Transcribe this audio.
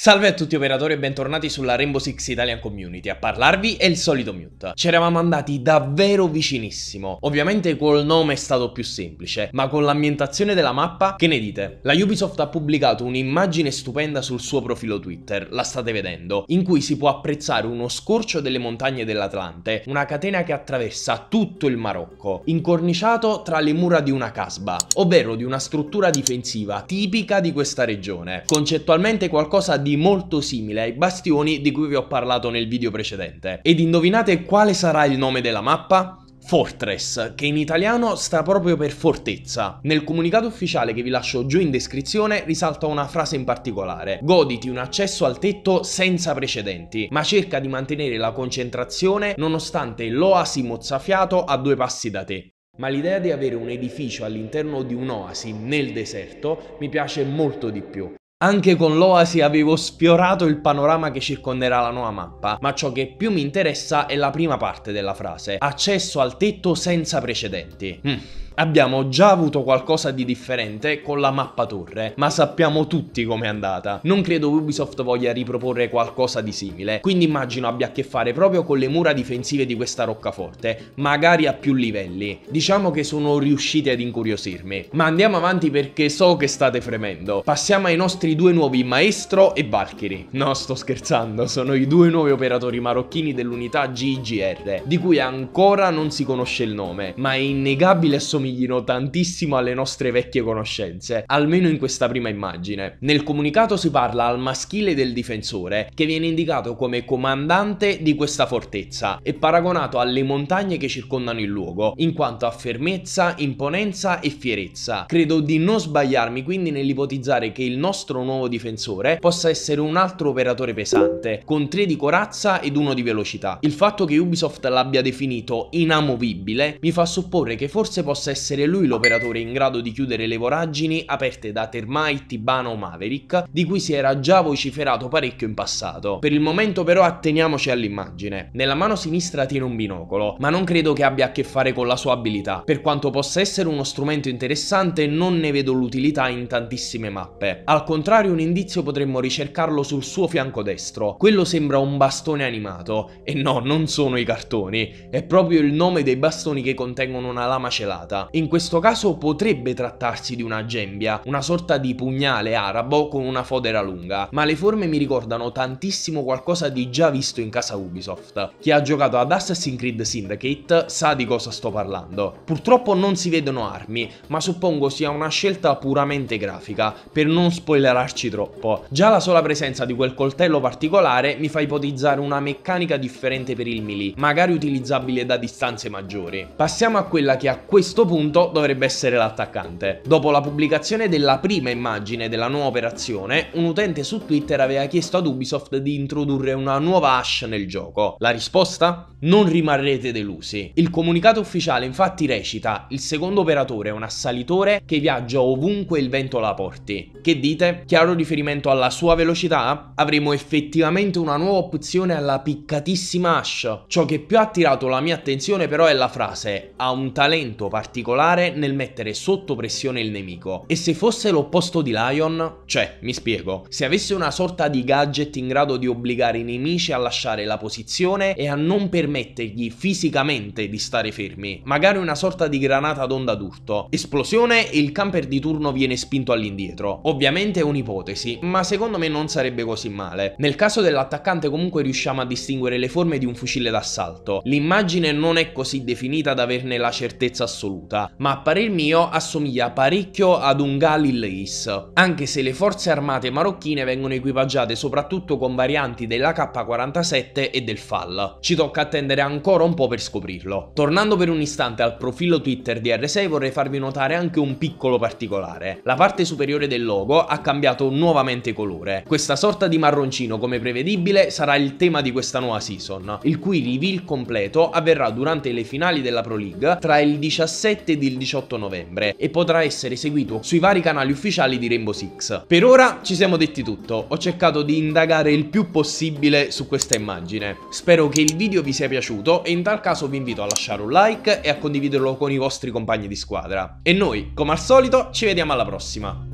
Salve a tutti operatori e bentornati sulla Rainbow Six Italian Community, a parlarvi è il solito Mute. Ci eravamo andati davvero vicinissimo, ovviamente col nome è stato più semplice, ma con l'ambientazione della mappa, che ne dite? La Ubisoft ha pubblicato un'immagine stupenda sul suo profilo Twitter, la state vedendo, in cui si può apprezzare uno scorcio delle montagne dell'Atlante, una catena che attraversa tutto il Marocco, incorniciato tra le mura di una casba, ovvero di una struttura difensiva tipica di questa regione, concettualmente qualcosa di molto simile ai bastioni di cui vi ho parlato nel video precedente. Ed indovinate quale sarà il nome della mappa? Fortress, che in italiano sta proprio per fortezza. Nel comunicato ufficiale che vi lascio giù in descrizione risalta una frase in particolare: goditi un accesso al tetto senza precedenti, ma cerca di mantenere la concentrazione nonostante l'oasi mozzafiato a due passi da te. Ma l'idea di avere un edificio all'interno di un'oasi nel deserto mi piace molto di più. Anche con l'oasi avevo sfiorato il panorama che circonderà la nuova mappa, ma ciò che più mi interessa è la prima parte della frase: accesso al tetto senza precedenti. Abbiamo già avuto qualcosa di differente con la mappa torre, ma sappiamo tutti com'è andata. Non credo Ubisoft voglia riproporre qualcosa di simile, quindi immagino abbia a che fare proprio con le mura difensive di questa roccaforte, magari a più livelli. Diciamo che sono riusciti ad incuriosirmi. Ma andiamo avanti perché so che state fremendo. Passiamo ai nostri due nuovi Maestro e Valkyrie. No, sto scherzando, sono i due nuovi operatori marocchini dell'unità GIGR, di cui ancora non si conosce il nome, ma è innegabile assomigliare tantissimo alle nostre vecchie conoscenze, almeno in questa prima immagine. Nel comunicato si parla al maschile del difensore, che viene indicato come comandante di questa fortezza e paragonato alle montagne che circondano il luogo, in quanto a fermezza, imponenza e fierezza. Credo di non sbagliarmi quindi nell'ipotizzare che il nostro nuovo difensore possa essere un altro operatore pesante, con 3 di corazza ed 1 di velocità. Il fatto che Ubisoft l'abbia definito inamovibile mi fa supporre che forse possa essere lui l'operatore in grado di chiudere le voragini aperte da Thermite, Tibano o Maverick, di cui si era già vociferato parecchio in passato. Per il momento però atteniamoci all'immagine. Nella mano sinistra tiene un binocolo, ma non credo che abbia a che fare con la sua abilità. Per quanto possa essere uno strumento interessante, non ne vedo l'utilità in tantissime mappe. Al contrario, un indizio potremmo ricercarlo sul suo fianco destro. Quello sembra un bastone animato, e no, non sono i cartoni, è proprio il nome dei bastoni che contengono una lama celata. In questo caso potrebbe trattarsi di una gembia, una sorta di pugnale arabo con una fodera lunga, ma le forme mi ricordano tantissimo qualcosa di già visto in casa Ubisoft. Chi ha giocato ad Assassin's Creed Syndicate sa di cosa sto parlando. Purtroppo non si vedono armi, ma suppongo sia una scelta puramente grafica, per non spoilerarci troppo. Già la sola presenza di quel coltello particolare mi fa ipotizzare una meccanica differente per il melee, magari utilizzabile da distanze maggiori. Passiamo a quella che a questo punto dovrebbe essere l'attaccante. Dopo la pubblicazione della prima immagine della nuova operazione, un utente su Twitter aveva chiesto ad Ubisoft di introdurre una nuova hash nel gioco. La risposta? Non rimarrete delusi. Il comunicato ufficiale infatti recita: il secondo operatore è un assalitore che viaggia ovunque il vento la porti. Che dite? Chiaro riferimento alla sua velocità? Avremo effettivamente una nuova opzione alla piccatissima hash. Ciò che più ha attirato la mia attenzione però è la frase: ha un talento particolare nel mettere sotto pressione il nemico. E se fosse l'opposto di Lion? Cioè, mi spiego, se avesse una sorta di gadget in grado di obbligare i nemici a lasciare la posizione e a non permettergli fisicamente di stare fermi, magari una sorta di granata d'onda d'urto, esplosione e il camper di turno viene spinto all'indietro. Ovviamente è un'ipotesi, ma secondo me non sarebbe così male. Nel caso dell'attaccante comunque riusciamo a distinguere le forme di un fucile d'assalto. L'immagine non è così definita da averne la certezza assoluta, ma a parer mio assomiglia parecchio ad un Galil Ace, anche se le forze armate marocchine vengono equipaggiate soprattutto con varianti della K47 e del Fal. Ci tocca attendere ancora un po' per scoprirlo. Tornando per un istante al profilo Twitter di R6, vorrei farvi notare anche un piccolo particolare. La parte superiore del logo ha cambiato nuovamente colore. Questa sorta di marroncino, come prevedibile, sarà il tema di questa nuova season, il cui reveal completo avverrà durante le finali della Pro League tra il 17 ed il 18 novembre e potrà essere seguito sui vari canali ufficiali di Rainbow Six. Per ora ci siamo detti tutto, ho cercato di indagare il più possibile su questa immagine. Spero che il video vi sia piaciuto e in tal caso vi invito a lasciare un like e a condividerlo con i vostri compagni di squadra. E noi, come al solito, ci vediamo alla prossima!